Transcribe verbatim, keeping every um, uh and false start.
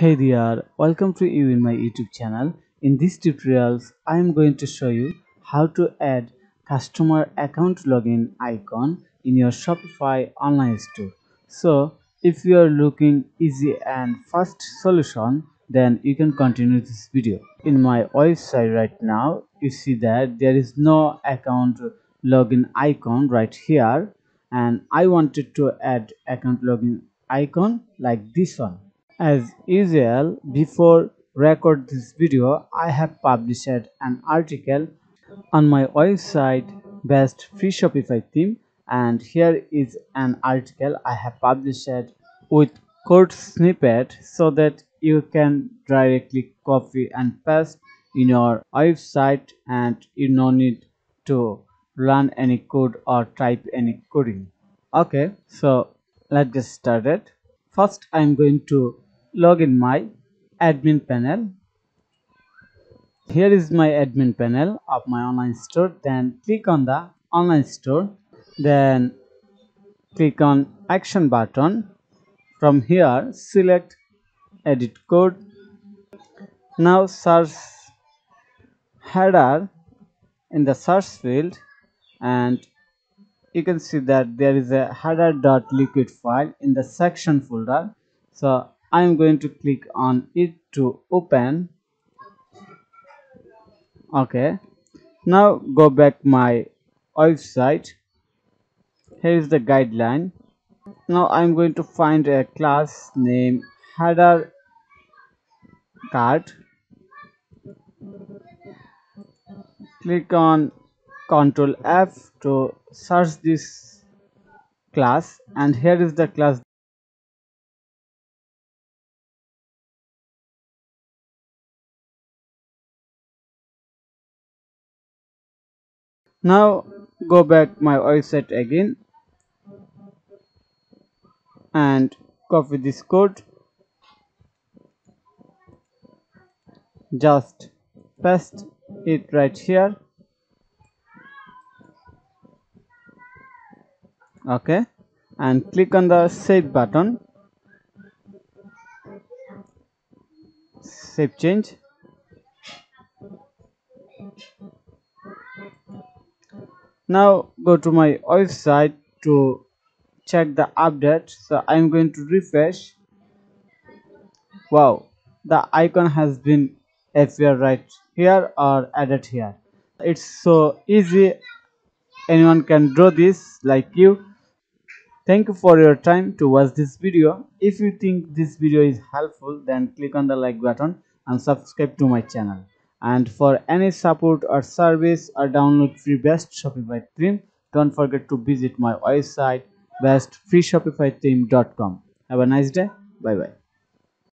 Hey there, welcome to you in my YouTube channel. In this tutorials, I am going to show you how to add customer account login icon in your Shopify online store. So, if you are looking easy and fast solution, then you can continue this video. In my website right now, you see that there is no account login icon right here, and I wanted to add account login icon like this one. As usual, before record this video, I have published an article on my website Best Free Shopify Theme, and here is an article I have published with code snippet so that you can directly copy and paste in your website and you no need to run any code or type any coding. Okay, so let's get started. First, I am going to log in my admin panel. Here is my admin panel of my online store. Then click on the online store. Then click on action button. From here, select edit code. Now search header in the search field, and you can see that there is a header.liquid file in the section folder. So I am going to click on it to open. Okay, now go back my website. Here is the guideline. Now I am going to find a class named header cart. Click on Control F to search this class, and here is the class. Now go back my website again and copy this code. Just paste it right here. Okay, and click on the save button, save change. Now go to my website to check the update. So I am going to refresh. Wow, the icon has been appeared right here or added here. It's so easy, anyone can draw this like you. Thank you for your time to watch this video. If you think this video is helpful, then click on the like button and subscribe to my channel. And for any support or service or download free Best Shopify Theme, don't forget to visit my website best free shopify theme dot com. Have a nice day. Bye bye.